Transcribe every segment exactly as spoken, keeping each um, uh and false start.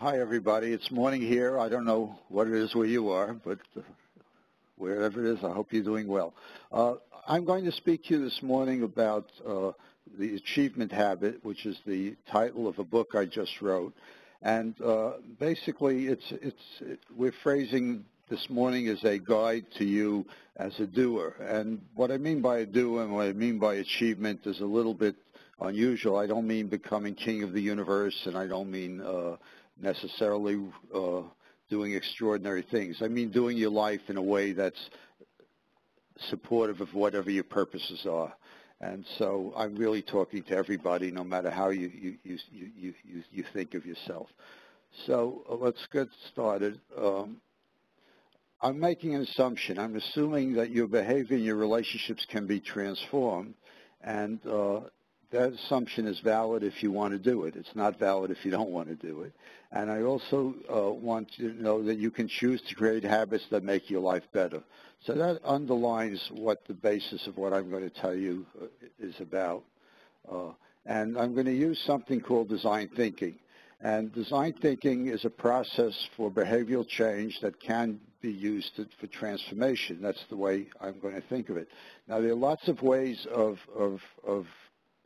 Hi, everybody. It's morning here. I don't know what it is where you are, but wherever it is, I hope you're doing well. Uh, I'm going to speak to you this morning about uh, The Achievement Habit, which is the title of a book I just wrote. And uh, basically, it's, it's, it, we're phrasing this morning as a guide to you as a doer. And what I mean by a doer and what I mean by achievement is a little bit unusual. I don't mean becoming king of the universe, and I don't mean uh, necessarily uh, doing extraordinary things. I mean doing your life in a way that's supportive of whatever your purposes are. And so I'm really talking to everybody, no matter how you, you, you, you, you, you think of yourself. So uh, let's get started. Um, I'm making an assumption. I'm assuming that your behavior and your relationships can be transformed, and uh, that assumption is valid if you want to do it. It's not valid if you don't want to do it. And I also uh, want you to know that you can choose to create habits that make your life better. So that underlines what the basis of what I'm going to tell you is about. Uh, and I'm going to use something called design thinking. And design thinking is a process for behavioral change that can be used to, for transformation. That's the way I'm going to think of it. Now, there are lots of ways of, of, of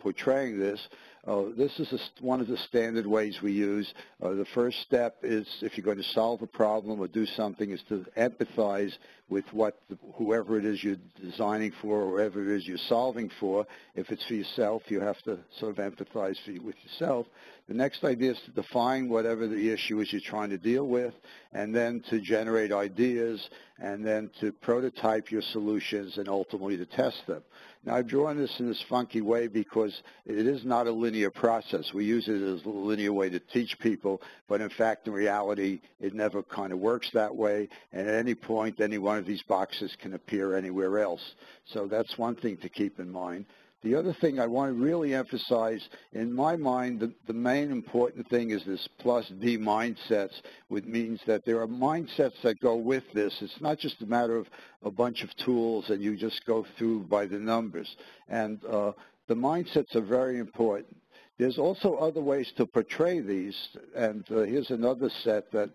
portraying this. Uh, this is a, one of the standard ways we use. Uh, the first step is, if you're going to solve a problem or do something, is to empathize with what the, whoever it is you're designing for or whoever it is you're solving for. If it's for yourself, you have to sort of empathize for, with yourself. The next idea is to define whatever the issue is you're trying to deal with, and then to generate ideas, and then to prototype your solutions and ultimately to test them. Now, I've drawn this in this funky way because it is not a linear process. We use it as a linear way to teach people, but in fact, in reality, it never kind of works that way. And at any point, any one of these boxes can appear anywhere else. So that's one thing to keep in mind. The other thing I want to really emphasize, in my mind, the, the main important thing is this plus D mindsets, which means that there are mindsets that go with this. It's not just a matter of a bunch of tools and you just go through by the numbers. And uh, the mindsets are very important. There's also other ways to portray these, and uh, here's another set that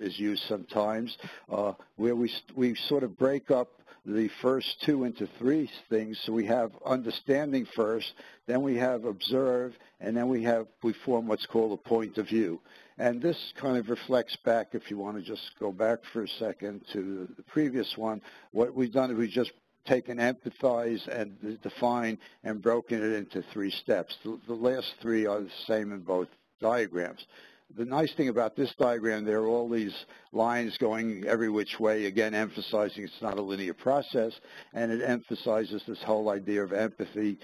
is used sometimes, uh, where we, we sort of break up the first two into three things. So we have understanding first, then we have observe, and then we have, we form what's called a point of view. And this kind of reflects back, if you want to just go back for a second to the previous one, what we've done is we just taken empathize and define and broken it into three steps. The, the last three are the same in both diagrams. The nice thing about this diagram, there are all these lines going every which way, again, emphasizing it's not a linear process, and it emphasizes this whole idea of empathy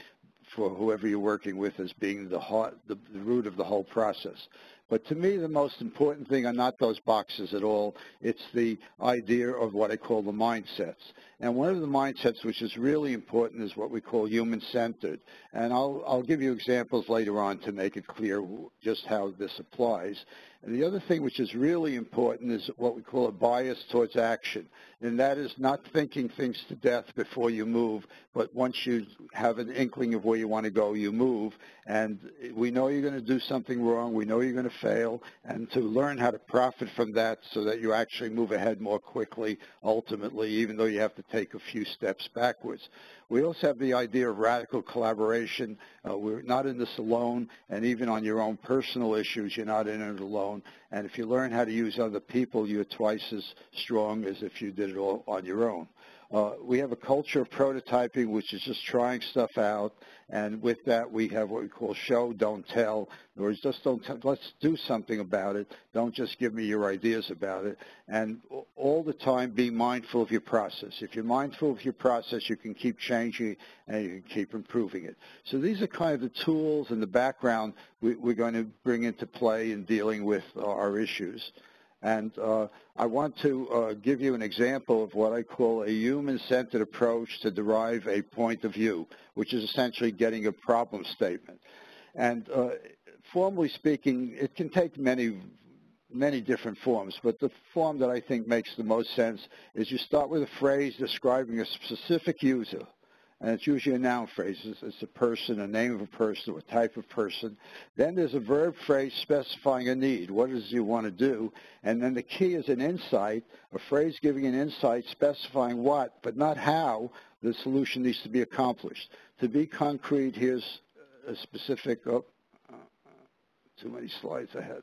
for whoever you're working with as being the, heart, the, the root of the whole process. But to me, the most important thing are not those boxes at all. It's the idea of what I call the mindsets. And one of the mindsets which is really important is what we call human-centered. And I'll, I'll give you examples later on to make it clear just how this applies. And the other thing which is really important is what we call a bias towards action. And that is not thinking things to death before you move, but once you have an inkling of where you want to go, you move. And we know you're going to do something wrong. We know you're going to fail. And to learn how to profit from that so that you actually move ahead more quickly, ultimately, even though you have to take a few steps backwards. We also have the idea of radical collaboration. Uh, we're not in this alone, and even on your own personal issues, you're not in it alone. And if you learn how to use other people, you're twice as strong as if you did it all on your own. Uh, we have a culture of prototyping, which is just trying stuff out. And with that, we have what we call show, don't tell. In other words, just don't tell, let's do something about it. Don't just give me your ideas about it. And all the time, be mindful of your process. If you're mindful of your process, you can keep changing and you can keep improving it. So these are kind of the tools and the background we, we're going to bring into play in dealing with our issues. And uh, I want to uh, give you an example of what I call a human-centered approach to derive a point of view, which is essentially getting a problem statement. And uh, formally speaking, it can take many, many different forms, but the form that I think makes the most sense is you start with a phrase describing a specific user. and it's usually a noun phrase. It's, it's a person, a name of a person, or a type of person. Then there's a verb phrase specifying a need. What is it you want to do? And then the key is an insight, a phrase giving an insight specifying what, but not how, the solution needs to be accomplished. To be concrete, here's a specific, oh, uh, too many slides ahead.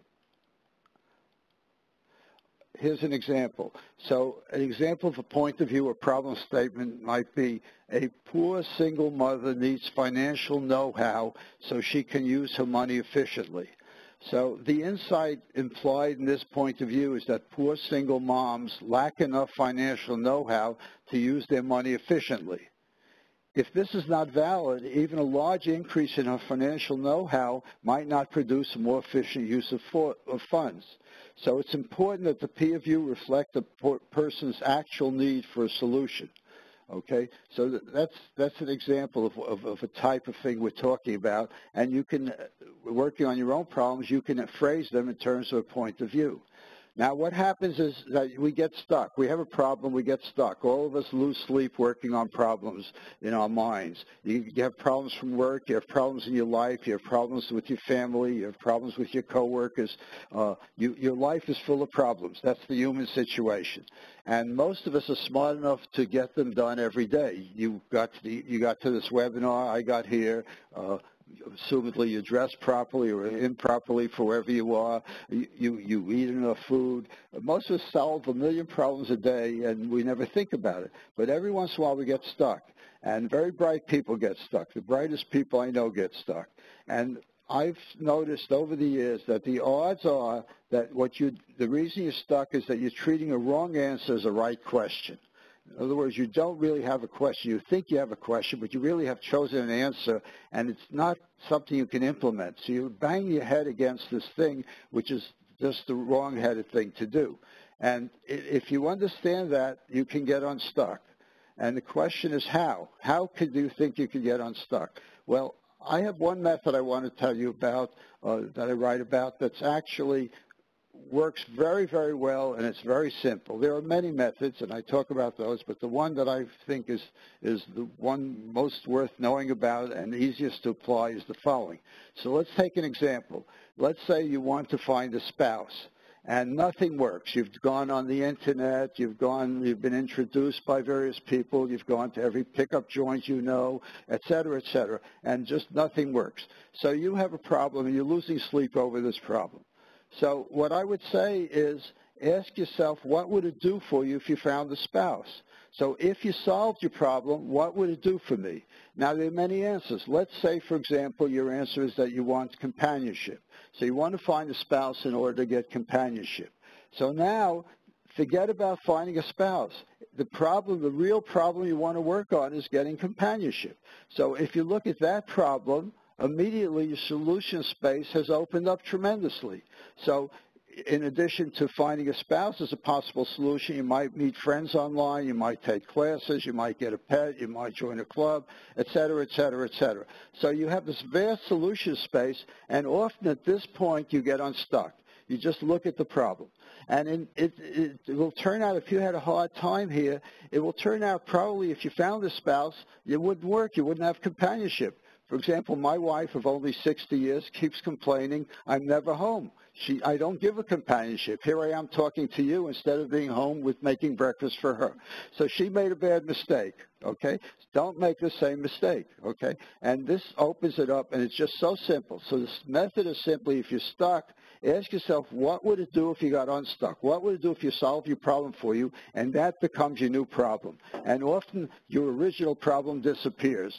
Here's an example. So an example of a point of view or problem statement might be, a poor single mother needs financial know-how so she can use her money efficiently. So the insight implied in this point of view is that poor single moms lack enough financial know-how to use their money efficiently. If this is not valid, even a large increase in her financial know-how might not produce a more efficient use of, for, of funds. So it's important that the peer view reflect the person's actual need for a solution, okay? So that's, that's an example of, of, of a type of thing we're talking about, and you can, working on your own problems, you can phrase them in terms of a point of view. Now what happens is that we get stuck. We have a problem, we get stuck. All of us lose sleep working on problems in our minds. You have problems from work, you have problems in your life, you have problems with your family, you have problems with your coworkers. Uh, you, your life is full of problems. That's the human situation. And most of us are smart enough to get them done every day. You got to, the, you got to this webinar, I got here. Uh, Assumedly, you dress properly or improperly for wherever you are. You, you, you eat enough food. Most of us solve a million problems a day, and we never think about it. But every once in a while, we get stuck. And very bright people get stuck. The brightest people I know get stuck. And I've noticed over the years that the odds are that what you, the reason you're stuck is that you're treating a wrong answer as a right question. In other words, you don't really have a question. You think you have a question, but you really have chosen an answer, and it's not something you can implement. So you bang your head against this thing, which is just the wrong-headed thing to do. And if you understand that, you can get unstuck. And the question is how? How could you think you could get unstuck? Well, I have one method I want to tell you about uh, that I write about that's actually works very, very well, and it's very simple. There are many methods, and I talk about those, but the one that I think is, is the one most worth knowing about and easiest to apply is the following. So let's take an example. Let's say you want to find a spouse, and nothing works. You've gone on the internet, you've gone, you've been introduced by various people, you've gone to every pickup joint you know, et cetera, et cetera, and just nothing works. So you have a problem, and you're losing sleep over this problem. So what I would say is ask yourself, what would it do for you if you found a spouse? So if you solved your problem, what would it do for me? Now, there are many answers. Let's say, for example, your answer is that you want companionship. So you want to find a spouse in order to get companionship. So now, forget about finding a spouse. The problem, the real problem you want to work on is getting companionship. So if you look at that problem, immediately your solution space has opened up tremendously. So in addition to finding a spouse as a possible solution, you might meet friends online, you might take classes, you might get a pet, you might join a club, et cetera, et cetera, et cetera. So you have this vast solution space, and often at this point you get unstuck. You just look at the problem. And in, it, it, it will turn out, if you had a hard time here, it will turn out probably if you found a spouse, it wouldn't work, you wouldn't have companionship. For example, my wife of only sixty years keeps complaining, I'm never home. She, I don't give a companionship. Here I am talking to you instead of being home with making breakfast for her. So she made a bad mistake, okay? Don't make the same mistake, okay? And this opens it up, and it's just so simple. So this method is simply, if you're stuck, ask yourself, what would it do if you got unstuck? What would it do if you solved your problem for you? And that becomes your new problem. And often your original problem disappears.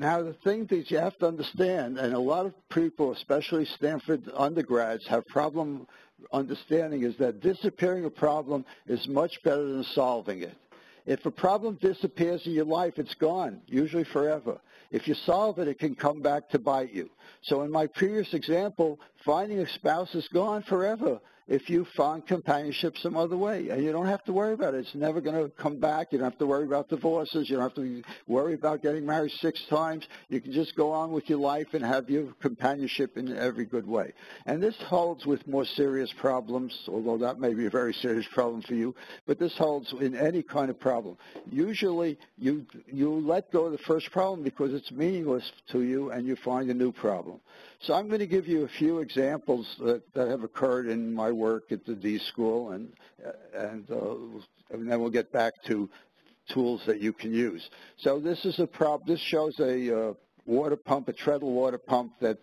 Now, the thing that you have to understand, and a lot of people, especially Stanford undergrads, have problem understanding, is that disappearing a problem is much better than solving it. If a problem disappears in your life, it's gone, usually forever. If you solve it, it can come back to bite you. So in my previous example, finding a spouse is gone forever. if you find companionship some other way. And you don't have to worry about it. It's never going to come back. You don't have to worry about divorces. You don't have to worry about getting married six times. You can just go on with your life and have your companionship in every good way. And this holds with more serious problems, although that may be a very serious problem for you, but this holds in any kind of problem. Usually you, you let go of the first problem because it's meaningless to you and you find a new problem. So I'm going to give you a few examples that, that have occurred in my work at the D school, and, and, uh, and then we'll get back to tools that you can use. So this is a prob- this shows a uh, water pump, a treadle water pump that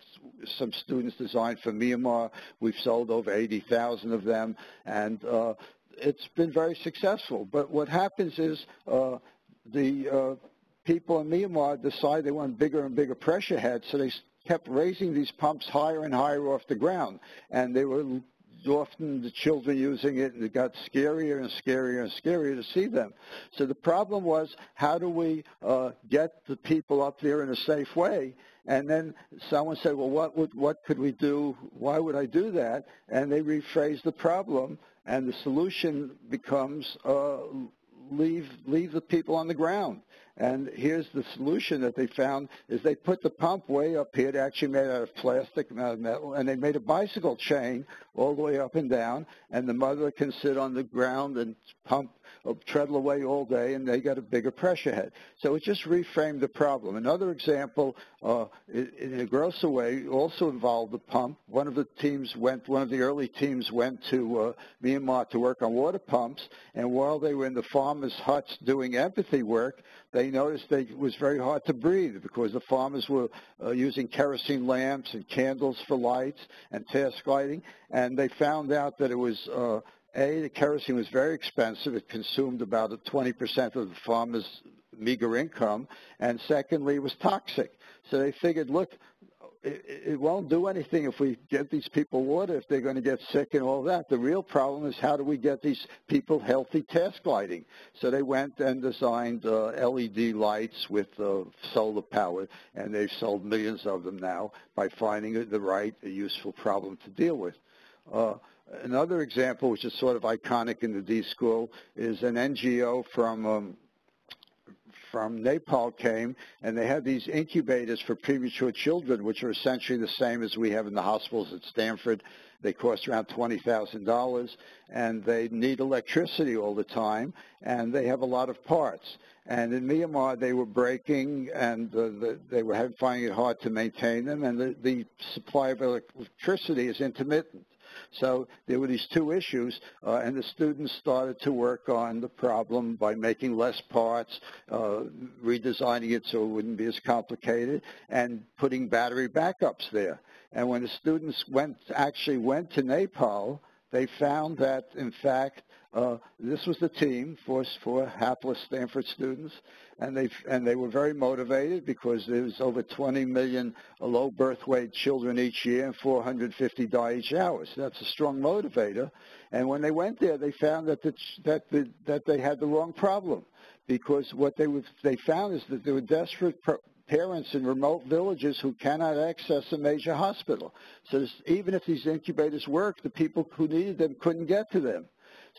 some students designed for Myanmar. We've sold over eighty thousand of them, and uh, it's been very successful. But what happens is uh, the uh, people in Myanmar decide they want bigger and bigger pressure heads, so they kept raising these pumps higher and higher off the ground, and they were often the children using it, and it got scarier and scarier and scarier to see them. So the problem was, how do we uh, get the people up there in a safe way? And then someone said, well, what would, what could we do? Why would I do that? And they rephrased the problem, and the solution becomes uh, leave, leave the people on the ground. And here's the solution that they found, is they put the pump way up here. It actually made out of plastic and out of metal, and they made a bicycle chain all the way up and down, and the mother can sit on the ground and pump, treadle away all day, and they got a bigger pressure head. So it just reframed the problem. Another example, uh, in a grosser way, also involved the pump. One of the teams went, one of the early teams went to uh, Myanmar to work on water pumps, and while they were in the farmers' huts doing empathy work, they noticed that it was very hard to breathe because the farmers were uh, using kerosene lamps and candles for lights and task lighting, and they found out that it was uh, A, the kerosene was very expensive. It consumed about twenty percent of the farmer's meager income. And secondly, it was toxic. So they figured, look, it, it won't do anything if we get these people water if they're going to get sick and all that. The real problem is, how do we get these people healthy task lighting? So they went and designed uh, L E D lights with uh, solar power, and they've sold millions of them now by finding the right, a useful problem to deal with. Uh, Another example, which is sort of iconic in the D school, is an N G O from um, from Nepal came, and they had these incubators for premature children, which are essentially the same as we have in the hospitals at Stanford. They cost around twenty thousand dollars, and they need electricity all the time, and they have a lot of parts. And in Myanmar, they were breaking, and uh, the, they were finding it hard to maintain them, and the, the supply of electricity is intermittent. So there were these two issues, uh, and the students started to work on the problem by making less parts, uh, redesigning it so it wouldn't be as complicated, and putting battery backups there. And when the students went, actually went to Nepal, they found that, in fact, uh, this was the team, for, for hapless Stanford students, and they, and they were very motivated because there was over twenty million low birth weight children each year and four hundred fifty die each hour. So that's a strong motivator. And when they went there, they found that, the, that, the, that they had the wrong problem, because what they, would, they found is that there were desperate pro- parents in remote villages who cannot access a major hospital. So this, even if these incubators worked, the people who needed them couldn't get to them.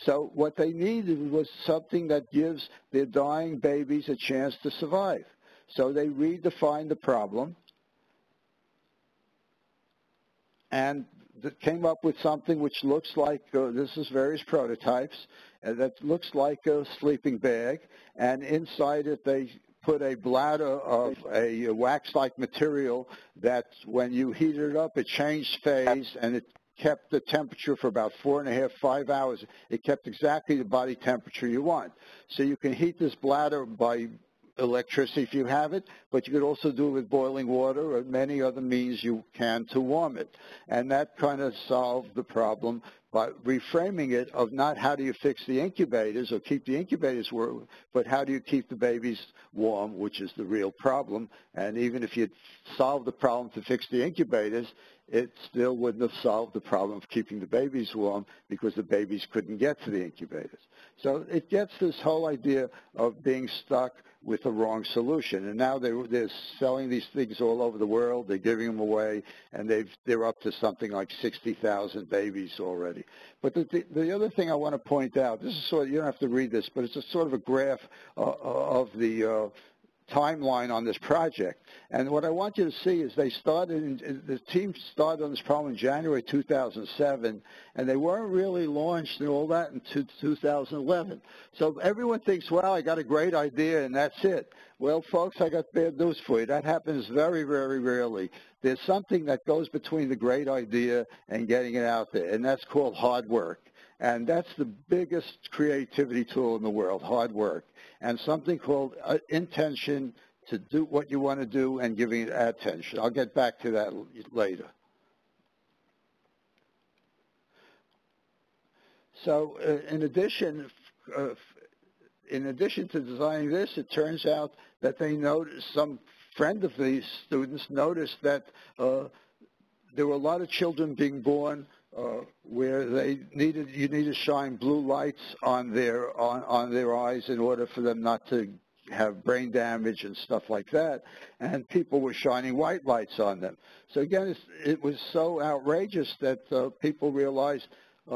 So what they needed was something that gives their dying babies a chance to survive. So they redefined the problem and came up with something which looks like, uh, this is various prototypes, uh, that looks like a sleeping bag, and inside it they put a bladder of a wax-like material that when you heat it up, it changed phase, and it kept the temperature for about four and a half, five hours. It kept exactly the body temperature you want. So you can heat this bladder by electricity if you have it, but you could also do it with boiling water or many other means you can to warm it. And that kind of solved the problem by reframing it of not how do you fix the incubators or keep the incubators warm, but how do you keep the babies warm, which is the real problem. And even if you solve the problem to fix the incubators, it still wouldn't have solved the problem of keeping the babies warm because the babies couldn't get to the incubators. So it gets this whole idea of being stuck with the wrong solution. And now they're, they're selling these things all over the world. They're giving them away, and they've, they're up to something like sixty thousand babies already. But the, the, the other thing I want to point out, this is sort of, you don't have to read this, but it's a sort of a graph uh, of the uh, timeline on this project. And what I want you to see is they started, the team started on this problem in January two thousand seven, and they weren't really launched and all that until two thousand eleven. So everyone thinks, well, I got a great idea and that's it. Well, folks, I got bad news for you. That happens very, very rarely. There's something that goes between the great idea and getting it out there, and that's called hard work. And that's the biggest creativity tool in the world, hard work, and something called intention to do what you want to do and giving it attention. I'll get back to that later. So uh, in addition, uh, in addition to designing this, it turns out that they noticed, some friend of these students noticed that uh, there were a lot of children being born Uh, where they needed, you need to shine blue lights on their, on, on their eyes in order for them not to have brain damage and stuff like that, and people were shining white lights on them. So again, it's, it was so outrageous that uh, people realized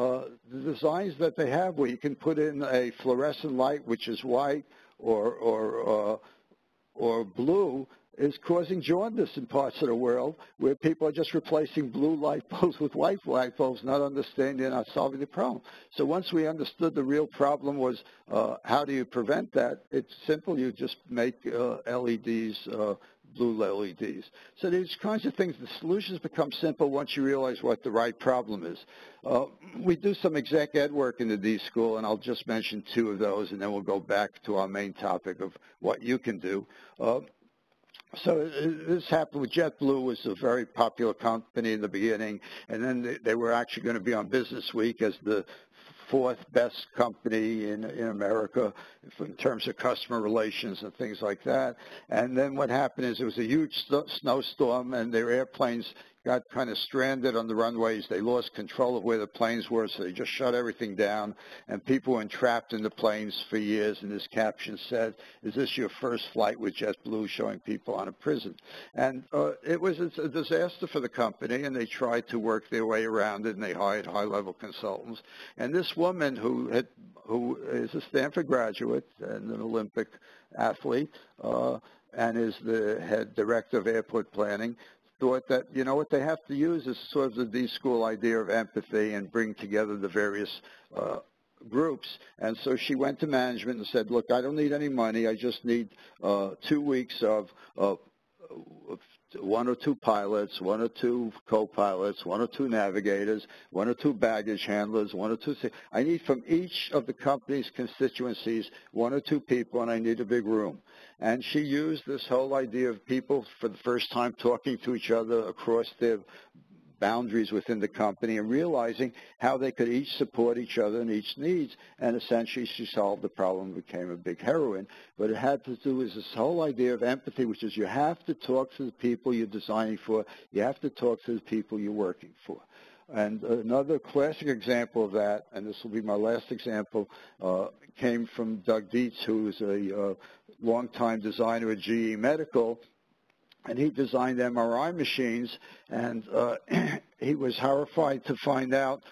uh, the designs that they have where you can put in a fluorescent light, which is white or, or, uh, or blue, is causing jaundice in parts of the world where people are just replacing blue light bulbs with white light bulbs, not understanding and not solving the problem. So once we understood the real problem was uh, how do you prevent that, it's simple. You just make uh, L E Ds, uh, blue L E Ds. So these kinds of things, the solutions become simple once you realize what the right problem is. Uh, we do some exec ed work in the D school, and I'll just mention two of those, and then we'll go back to our main topic of what you can do. Uh, So this happened with JetBlue, was a very popular company in the beginning, and then they were actually going to be on Business Week as the fourth best company in, in America in terms of customer relations and things like that. And then what happened is it was a huge st- snowstorm, and their airplanes got kind of stranded on the runways. They lost control of where the planes were, so they just shut everything down, and people were entrapped in the planes for years, and this caption said, is this your first flight with JetBlue, showing people on a prison? And uh, it was a disaster for the company, and they tried to work their way around it, and they hired high-level consultants. And this woman who, had, who is a Stanford graduate and an Olympic athlete uh, and is the head director of airport planning, thought that, you know, what they have to use is sort of the D school idea of empathy and bring together the various uh, groups. And so she went to management and said, look, I don't need any money. I just need uh, two weeks of, of one or two pilots, one or two co-pilots, one or two navigators, one or two baggage handlers, one or two. I need from each of the company's constituencies one or two people, and I need a big room. And she used this whole idea of people for the first time talking to each other across their boundaries within the company and realizing how they could each support each other and each needs, and essentially she solved the problem, became a big heroine. But it had to do with this whole idea of empathy, which is you have to talk to the people you're designing for, you have to talk to the people you're working for. And another classic example of that, and this will be my last example, uh, came from Doug Dietz, who is a uh, longtime designer at G E Medical, and he designed M R I machines, and uh, he was horrified to find out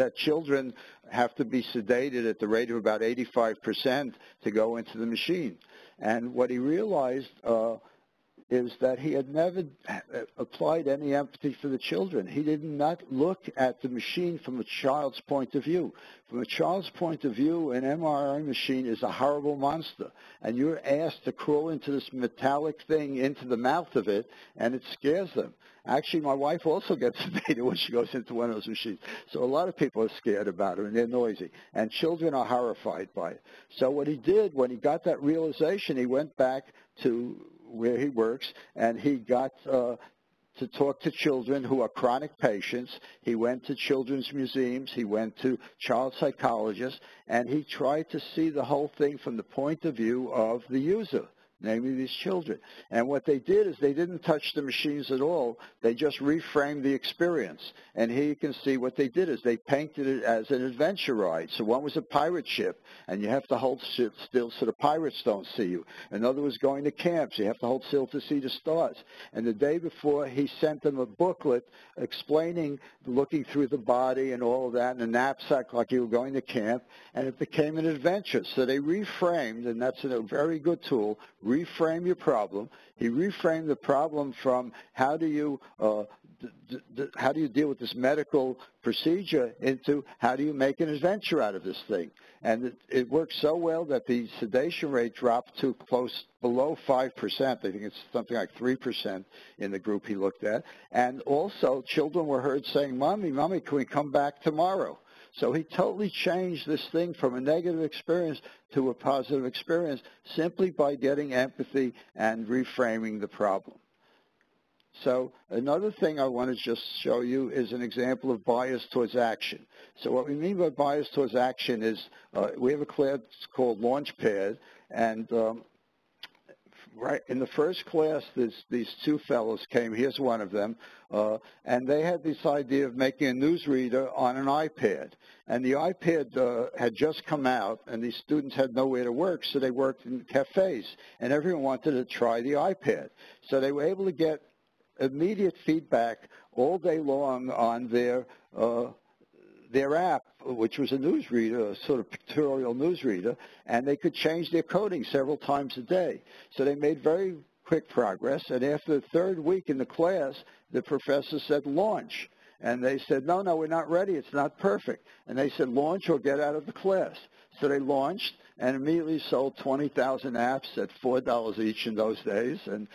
that children have to be sedated at the rate of about eighty-five percent to go into the machine. And what he realized uh, is that he had never applied any empathy for the children. He did not look at the machine from a child's point of view. From a child's point of view, an M R I machine is a horrible monster, and you're asked to crawl into this metallic thing into the mouth of it, and it scares them. Actually, my wife also gets sedated when she goes into one of those machines. So a lot of people are scared about it, and they're noisy. And children are horrified by it. So what he did, when he got that realization, he went back to where he works, and he got uh, to talk to children who are chronic patients. He went to children's museums. He went to child psychologists, and he tried to see the whole thing from the point of view of the user, namely these children. And what they did is they didn't touch the machines at all. They just reframed the experience. And here you can see what they did is they painted it as an adventure ride. So one was a pirate ship, and you have to hold still so the pirates don't see you. Another was going to camp, so you have to hold still to see the stars. And the day before, he sent them a booklet explaining looking through the body and all of that, and a knapsack like you were going to camp, and it became an adventure. So they reframed, and that's a very good tool, reframe your problem. He reframed the problem from how do you uh, d d how do you deal with this medical procedure into how do you make an adventure out of this thing. And it, it worked so well that the sedation rate dropped to close below five percent. I think it's something like three percent in the group he looked at. And also children were heard saying, Mommy, Mommy, can we come back tomorrow? So he totally changed this thing from a negative experience to a positive experience simply by getting empathy and reframing the problem. So another thing I want to just show you is an example of bias towards action. So what we mean by bias towards action is uh, we have a class called Launchpad, and um, right in the first class, this, these two fellows came. Here's one of them. Uh, and they had this idea of making a newsreader on an iPad. And the iPad uh, had just come out, and these students had nowhere to work, so they worked in cafes. And everyone wanted to try the iPad. So they were able to get immediate feedback all day long on their uh, their app, which was a newsreader, a sort of pictorial newsreader, and they could change their coding several times a day. So they made very quick progress, and after the third week in the class, the professor said, launch. And they said, no, no, we're not ready. It's not perfect. And they said, launch or get out of the class. So they launched and immediately sold twenty thousand apps at four dollars each in those days. And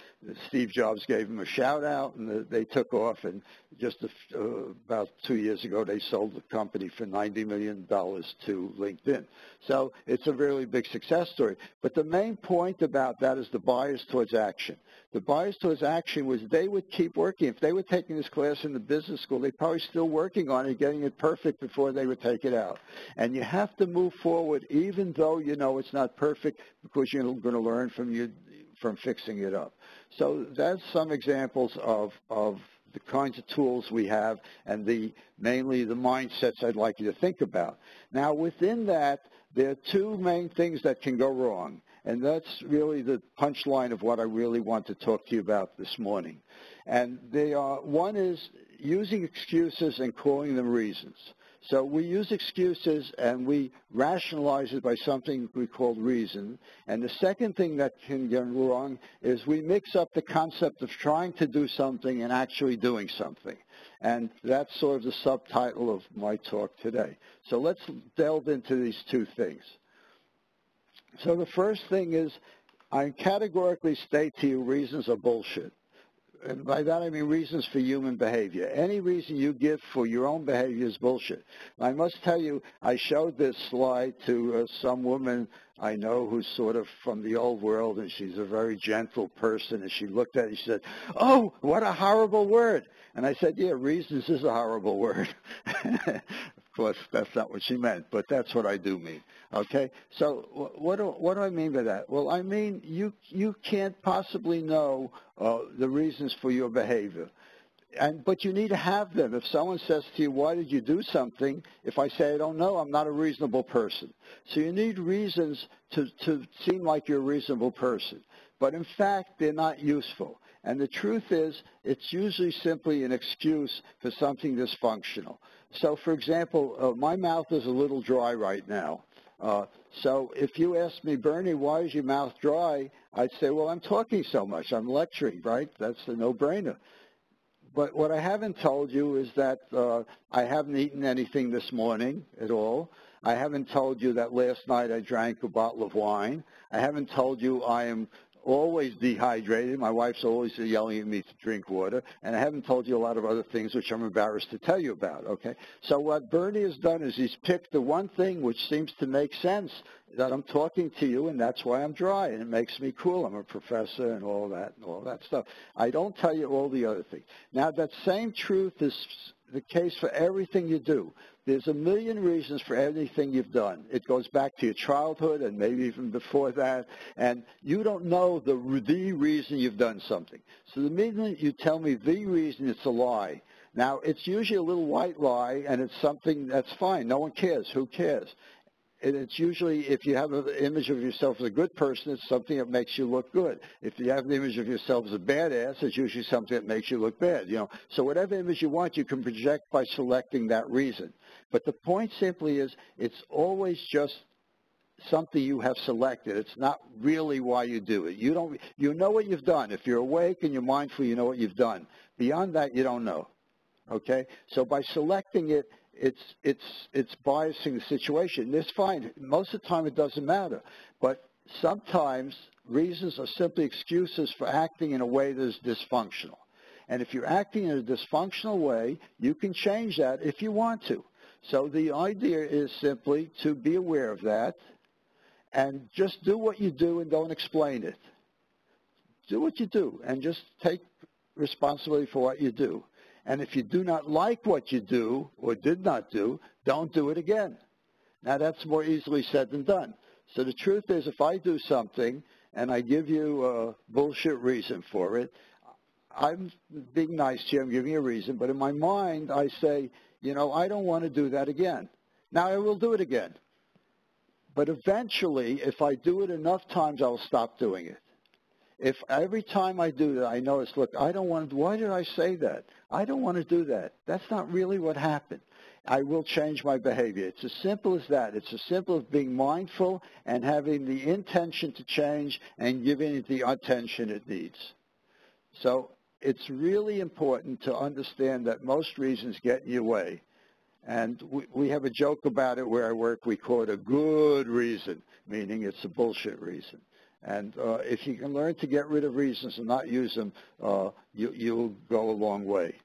Steve Jobs gave them a shout-out, and they took off. And just a, uh, about two years ago, they sold the company for ninety million dollars to LinkedIn. So it's a really big success story. But the main point about that is the bias towards action. The bias towards action was they would keep working. If they were taking this class in the business school, they'd probably still working on it, getting it perfect before they would take it out. And you have to move forward even though you know it's not perfect, because you're going to learn from, you, from fixing it up. So that's some examples of, of the kinds of tools we have and the, mainly the mindsets I'd like you to think about. Now, within that, there are two main things that can go wrong. And that's really the punchline of what I really want to talk to you about this morning. And they are, one is using excuses and calling them reasons. So we use excuses and we rationalize it by something we call reason. And the second thing that can go wrong is we mix up the concept of trying to do something and actually doing something. And that's sort of the subtitle of my talk today. So let's delve into these two things. So the first thing is, I categorically state to you reasons are bullshit. And by that I mean reasons for human behavior. Any reason you give for your own behavior is bullshit. I must tell you, I showed this slide to uh, some woman I know who's sort of from the old world, and she's a very gentle person, and she looked at it and she said, oh, what a horrible word. And I said, yeah, reasons is a horrible word. Of course, that's not what she meant, but that's what I do mean, okay? So what do, what do I mean by that? Well, I mean you, you can't possibly know uh, the reasons for your behavior, and, but you need to have them. If someone says to you, why did you do something? If I say I don't know, I'm not a reasonable person. So you need reasons to, to seem like you're a reasonable person, but in fact, they're not useful. And the truth is, it's usually simply an excuse for something dysfunctional. So, for example, uh, my mouth is a little dry right now. Uh, so if you ask me, Bernie, why is your mouth dry? I'd say, well, I'm talking so much. I'm lecturing, right? That's a no-brainer. But what I haven't told you is that uh, I haven't eaten anything this morning at all. I haven't told you that last night I drank a bottle of wine. I haven't told you I am always dehydrated. My wife's always yelling at me to drink water. And I haven't told you a lot of other things which I'm embarrassed to tell you about, okay? So what Bernie has done is he's picked the one thing which seems to make sense, that I'm talking to you, and that's why I'm dry, and it makes me cool. I'm a professor and all that and all that stuff. I don't tell you all the other things. Now, that same truth is the case for everything you do. There's a million reasons for everything you've done. It goes back to your childhood and maybe even before that, and you don't know the, the reason you've done something. So the minute you tell me the reason, it's a lie. Now, it's usually a little white lie, and it's something that's fine. No one cares. Who cares? And it's usually, if you have an image of yourself as a good person, it's something that makes you look good. If you have an image of yourself as a badass, it's usually something that makes you look bad. You know, so whatever image you want, you can project by selecting that reason. But the point simply is, it's always just something you have selected. It's not really why you do it. You don't. You know what you've done. If you're awake and you're mindful, you know what you've done. Beyond that, you don't know. Okay? So by selecting it, it's, it's, it's biasing the situation. It's fine. Most of the time it doesn't matter. But sometimes reasons are simply excuses for acting in a way that is dysfunctional. And if you're acting in a dysfunctional way, you can change that if you want to. So the idea is simply to be aware of that and just do what you do and don't explain it. Do what you do and just take responsibility for what you do. And if you do not like what you do or did not do, don't do it again. Now, that's more easily said than done. So the truth is, if I do something and I give you a bullshit reason for it, I'm being nice to you, I'm giving you a reason, but in my mind I say, you know, I don't want to do that again. Now, I will do it again. But eventually, if I do it enough times, I'll stop doing it. If every time I do that, I notice, look, I don't want to, why did I say that? I don't want to do that. That's not really what happened. I will change my behavior. It's as simple as that. It's as simple as being mindful and having the intention to change and giving it the attention it needs. So it's really important to understand that most reasons get in your way. And we, we have a joke about it where I work. We call it a good reason, meaning it's a bullshit reason. And uh, if you can learn to get rid of reasons and not use them, uh, you, you'll go a long way.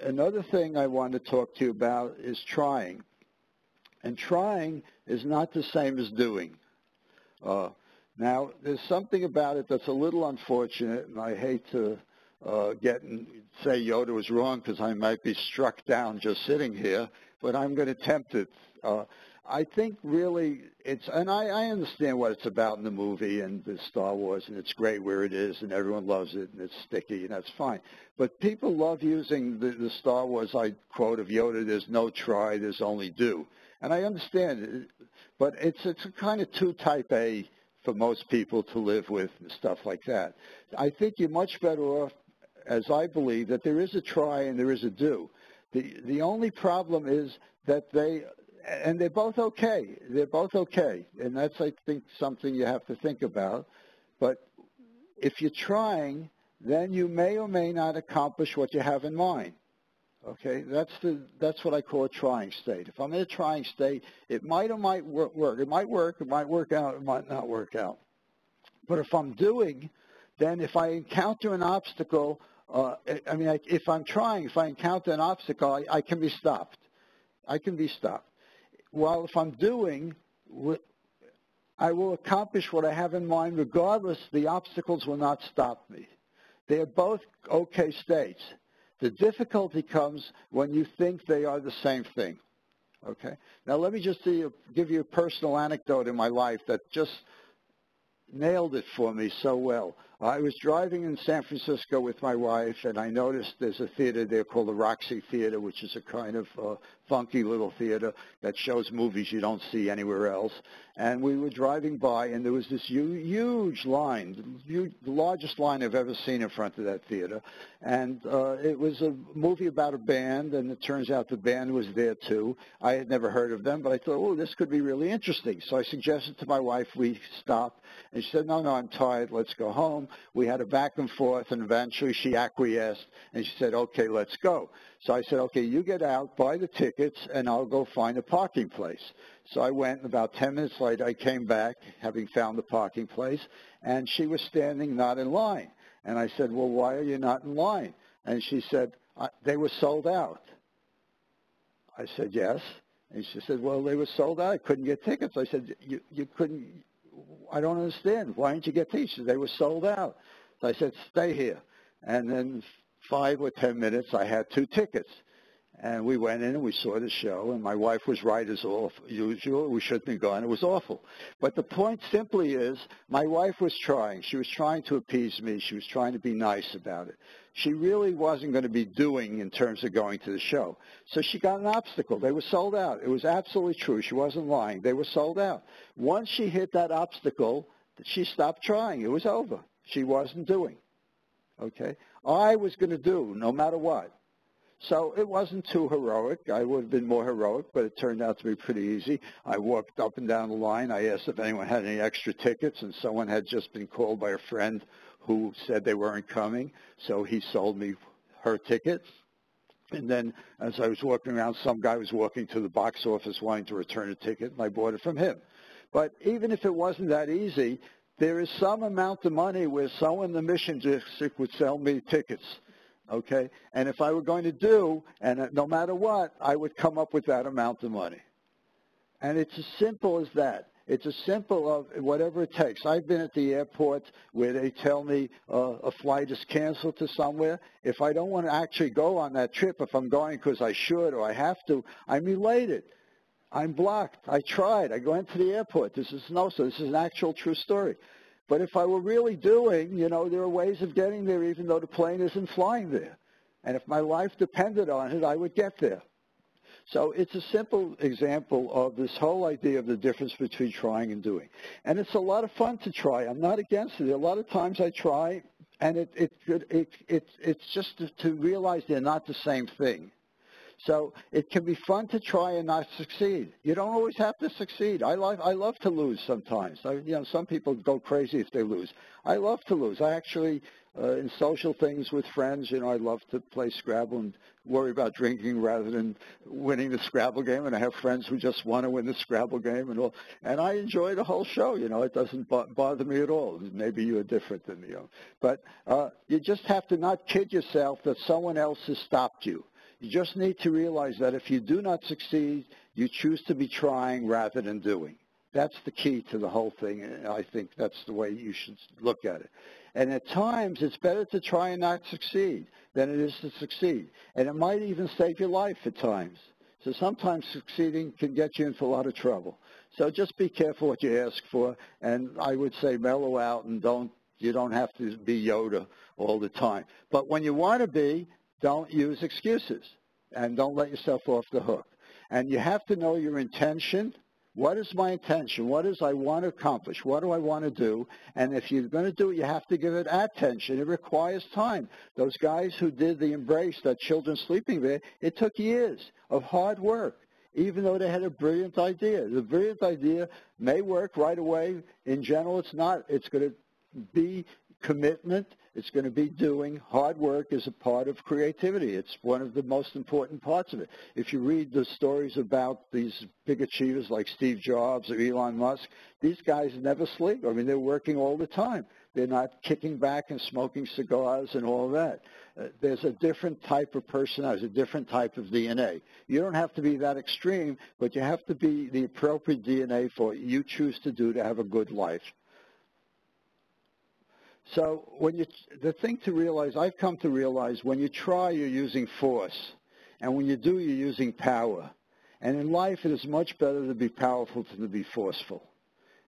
Another thing I want to talk to you about is trying. And trying is not the same as doing. Uh, now, there's something about it that's a little unfortunate, and I hate to uh, get and say Yoda was wrong because I might be struck down just sitting here, but I'm going to attempt it. Uh, I think really it's, and I, I understand what it's about in the movie and the Star Wars, and it's great where it is, and everyone loves it, and it's sticky, and that's fine. But people love using the, the Star Wars I quote of Yoda, there's no try, there's only do. And I understand it, but it's, it's a kind of too type A for most people to live with and stuff like that. I think you're much better off, as I believe, that there is a try and there is a do. The, the only problem is that they... And they're both okay. They're both okay. And that's, I think, something you have to think about. But if you're trying, then you may or may not accomplish what you have in mind. Okay? That's, the, that's what I call a trying state. If I'm in a trying state, it might or might work. It might work. It might work out. It might not work out. But if I'm doing, then if I encounter an obstacle, uh, I mean, if I'm trying, if I encounter an obstacle, I, I can be stopped. I can be stopped. Well, if I'm doing, I will accomplish what I have in mind. Regardless, the obstacles will not stop me. They are both okay states. The difficulty comes when you think they are the same thing. Okay? Now, let me just give you a personal anecdote in my life that just nailed it for me so well. I was driving in San Francisco with my wife, and I noticed there's a theater there called the Roxy Theater, which is a kind of uh, funky little theater that shows movies you don't see anywhere else. And we were driving by, and there was this huge line, huge, the largest line I've ever seen in front of that theater. And uh, it was a movie about a band, and it turns out the band was there too. I had never heard of them, but I thought, oh, this could be really interesting. So I suggested to my wife we stop, and she said, no, no, I'm tired. Let's go home. We had a back and forth, and eventually she acquiesced, and she said, okay, let's go. So I said, okay, you get out, buy the tickets, and I'll go find a parking place. So I went, and about ten minutes later, I came back, having found the parking place, and she was standing not in line. And I said, well, why are you not in line? And she said, they were sold out. I said, yes. And she said, well, they were sold out. I couldn't get tickets. I said, you, you couldn't... I don't understand. Why didn't you get these? They were sold out. So I said, stay here. And then five or ten minutes, I had two tickets. And we went in and we saw the show, and my wife was right as usual. We shouldn't have gone. It was awful. But the point simply is my wife was trying. She was trying to appease me. She was trying to be nice about it. She really wasn't going to be doing in terms of going to the show. So she got an obstacle. They were sold out. It was absolutely true. She wasn't lying. They were sold out. Once she hit that obstacle, she stopped trying. It was over. She wasn't doing. Okay? I was going to do no matter what. So it wasn't too heroic. I would have been more heroic, but it turned out to be pretty easy. I walked up and down the line. I asked if anyone had any extra tickets, and someone had just been called by a friend who said they weren't coming, so he sold me her ticket. And then as I was walking around, some guy was walking to the box office wanting to return a ticket, and I bought it from him. But even if it wasn't that easy, there is some amount of money where someone in the mission district would sell me tickets. Okay, and if I were going to do, and no matter what, I would come up with that amount of money. And it's as simple as that. It's as simple of whatever it takes. I've been at the airport where they tell me uh, a flight is canceled to somewhere. If I don't want to actually go on that trip, if I'm going because I should or I have to, I'm elated. I'm blocked. I tried. I go into the airport. This is no, so this is an actual true story. But if I were really doing, you know, there are ways of getting there even though the plane isn't flying there. And if my life depended on it, I would get there. So it's a simple example of this whole idea of the difference between trying and doing. And it's a lot of fun to try. I'm not against it. A lot of times I try, and it, it, it, it, it, it's just to, to realize they're not the same thing. So it can be fun to try and not succeed. You don't always have to succeed. I love, I love to lose sometimes. I, you know, some people go crazy if they lose. I love to lose. I actually, uh, in social things with friends, you know, I love to play Scrabble and worry about drinking rather than winning the Scrabble game. And I have friends who just want to win the Scrabble game and all. And I enjoy the whole show. You know, it doesn't b bother me at all. Maybe you're different than me. You know. But uh, you just have to not kid yourself that someone else has stopped you. You just need to realize that if you do not succeed, you choose to be trying rather than doing. That's the key to the whole thing, and I think that's the way you should look at it. And at times, it's better to try and not succeed than it is to succeed. And it might even save your life at times. So sometimes succeeding can get you into a lot of trouble. So just be careful what you ask for, and I would say mellow out and don't, you don't have to be Yoda all the time. But when you want to be, don't use excuses, and don't let yourself off the hook. And you have to know your intention. What is my intention? What is I want to accomplish? What do I want to do? And if you're going to do it, you have to give it attention. It requires time. Those guys who did the embrace, that children sleeping there, it took years of hard work, even though they had a brilliant idea. The brilliant idea may work right away. In general, it's not. It's going to be commitment. It's going to be doing. Hard work is a part of creativity. It's one of the most important parts of it. If you read the stories about these big achievers like Steve Jobs or Elon Musk, these guys never sleep. I mean, they're working all the time. They're not kicking back and smoking cigars and all that. Uh, there's a different type of personality, a different type of D N A. You don't have to be that extreme, but you have to be the appropriate D N A for what you choose to do to have a good life. So when you, the thing to realize, I've come to realize, when you try, you're using force. And when you do, you're using power. And in life, it is much better to be powerful than to be forceful.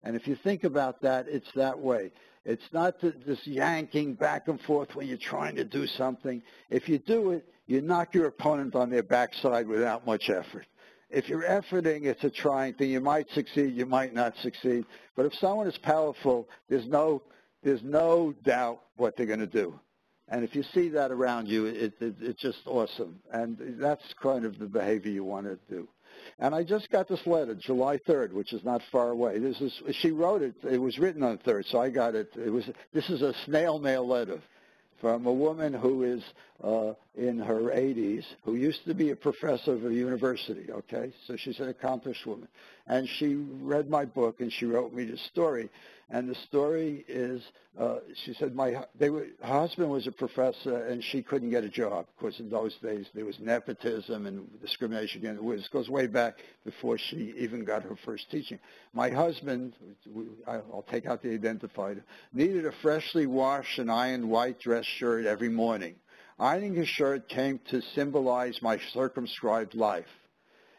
And if you think about that, it's that way. It's not this yanking back and forth when you're trying to do something. If you do it, you knock your opponent on their backside without much effort. If you're efforting, it's a trying thing. You might succeed, you might not succeed. But if someone is powerful, there's no... There's no doubt what they're going to do. And if you see that around you, it, it, it's just awesome. And that's kind of the behavior you want to do. And I just got this letter, July third, which is not far away. This is, she wrote it. It was written on the third, so I got it. It was, this is a snail mail letter from a woman who is uh, in her eighties, who used to be a professor of a university, okay? So she's an accomplished woman. And she read my book, and she wrote me this story. And the story is, uh, she said, my they were, her husband was a professor, and she couldn't get a job. Of course, in those days, there was nepotism and discrimination. It was, goes way back before she even got her first teaching. My husband, I'll take out the identifier, needed a freshly washed and ironed white dress shirt every morning. Ironing his shirt came to symbolize my circumscribed life.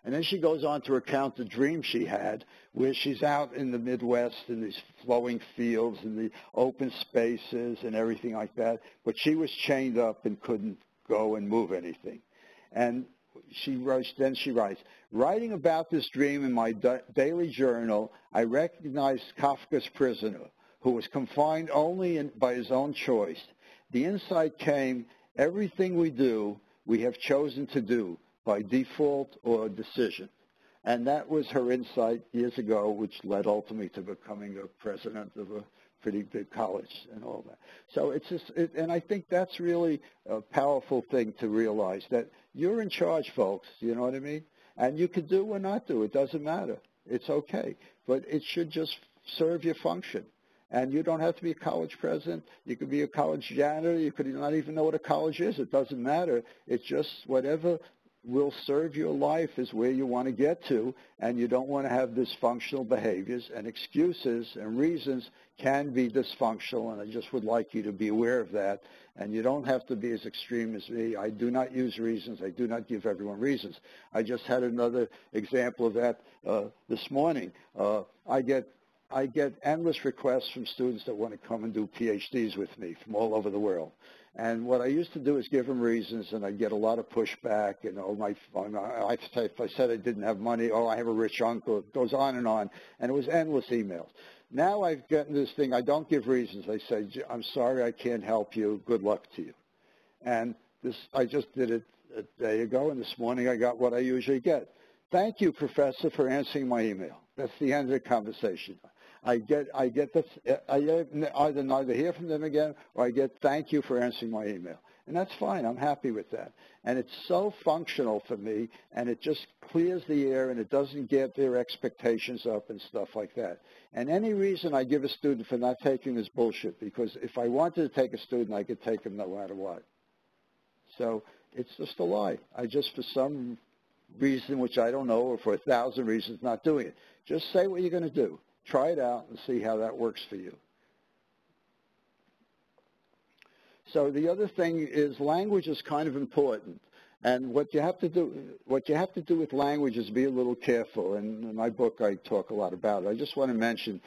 And then she goes on to recount the dream she had, where she's out in the Midwest in these flowing fields and the open spaces and everything like that, but she was chained up and couldn't go and move anything. And she writes, then she writes, writing about this dream in my daily journal, I recognized Kafka's prisoner, who was confined only in, by his own choice. The insight came, everything we do, we have chosen to do, by default or decision. And that was her insight years ago, which led ultimately to becoming a president of a pretty big college and all that. So it's just, it, and I think that's really a powerful thing to realize, that you're in charge, folks, you know what I mean? And you can do or not do, it doesn't matter. It's okay, but it should just serve your function. And you don't have to be a college president. You could be a college janitor. You could not even know what a college is. It doesn't matter. It's just whatever will serve your life is where you want to get to, and you don't want to have dysfunctional behaviors, and excuses and reasons can be dysfunctional, and I just would like you to be aware of that. And you don't have to be as extreme as me. I do not use reasons. I do not give everyone reasons. I just had another example of that uh, this morning. Uh, I get I get endless requests from students that want to come and do PhDs with me from all over the world. And what I used to do is give them reasons, and I get a lot of pushback. You know, my, I, if I said I didn't have money, oh, I have a rich uncle. It goes on and on, and it was endless emails. Now I've gotten this thing. I don't give reasons. I say, I'm sorry, I can't help you. Good luck to you. And this, I just did it a day ago, and this morning I got what I usually get. Thank you, Professor, for answering my email. That's the end of the conversation. I get, I get this, I either neither hear from them again, or I get thank you for answering my email. And that's fine. I'm happy with that. And it's so functional for me, and it just clears the air, and it doesn't get their expectations up and stuff like that. And any reason I give a student for not taking is bullshit, because if I wanted to take a student, I could take them no matter what. So it's just a lie. I just, for some reason, which I don't know, or for a thousand reasons, not doing it. Just say what you're going to do. Try it out and see how that works for you. So the other thing is language is kind of important. And what you have to do, what you have to do with language is be a little careful. And in my book, I talk a lot about it. I just want to mention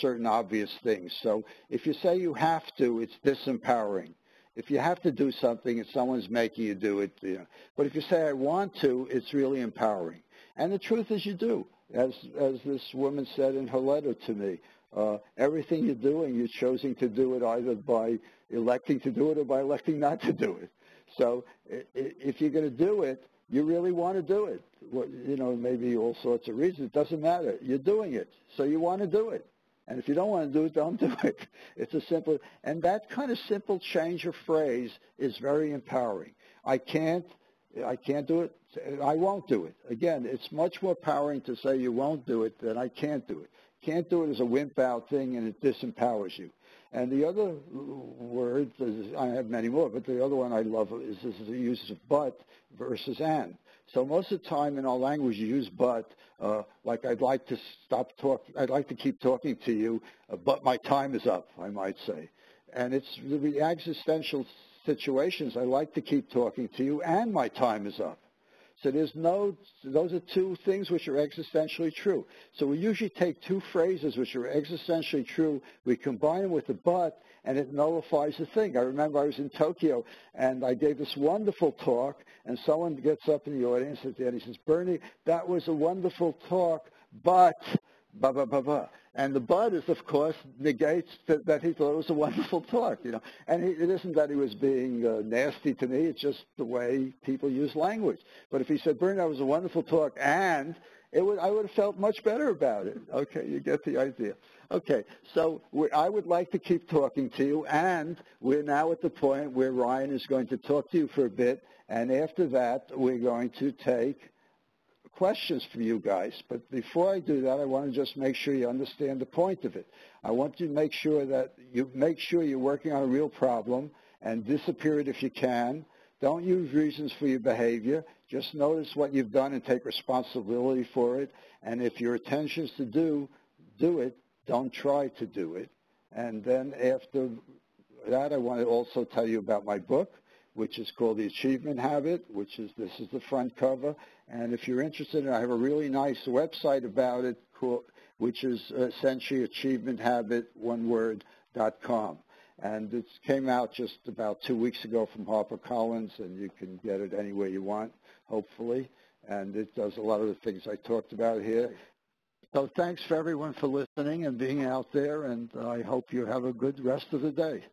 certain obvious things. So if you say you have to, it's disempowering. If you have to do something and someone's making you do it, you know. But if you say I want to, it's really empowering. And the truth is you do. As, as this woman said in her letter to me, uh, everything you're doing, you're choosing to do it either by electing to do it or by electing not to do it. So if you're going to do it, you really want to do it. You know, maybe all sorts of reasons. It doesn't matter. You're doing it, so you want to do it. And if you don't want to do it, don't do it. It's a simple, and that kind of simple change of phrase is very empowering. I can't, I can't do it. I won't do it. Again, it's much more empowering to say you won't do it than I can't do it. Can't do it is a wimp out thing, and it disempowers you. And the other word, I have many more, but the other one I love is, is the use of but versus and. So most of the time in our language you use but, uh, like I'd like to stop talking, I'd like to keep talking to you, uh, but my time is up, I might say. And it's the existential situations, I like to keep talking to you and my time is up. So there's no, those are two things which are existentially true. So we usually take two phrases which are existentially true, we combine them with the but, and it nullifies the thing. I remember I was in Tokyo, and I gave this wonderful talk, and someone gets up in the audience at the end, he says, Bernie, that was a wonderful talk, but, ba ba ba ba. And the but is, of course, negates that, that he thought it was a wonderful talk, you know. And he, it isn't that he was being uh, nasty to me. It's just the way people use language. But if he said, Bernie, that was a wonderful talk, and it would, I would have felt much better about it. Okay, you get the idea. Okay, so we, I would like to keep talking to you, and we're now at the point where Ryan is going to talk to you for a bit, and after that, we're going to take questions for you guys, but before I do that, I want to just make sure you understand the point of it. I want you to make sure that you make sure you're working on a real problem and disappear it if you can. Don't use reasons for your behavior. Just notice what you've done and take responsibility for it. And if your intention is to do, do it. Don't try to do it. And then after that, I want to also tell you about my book, which is called The Achievement Habit, which is, this is the front cover. And if you're interested, I have a really nice website about it, which is essentially achievement habit one word dot com. And it came out just about two weeks ago from HarperCollins, and you can get it anywhere you want, hopefully. And it does a lot of the things I talked about here. So thanks for everyone for listening and being out there, and I hope you have a good rest of the day.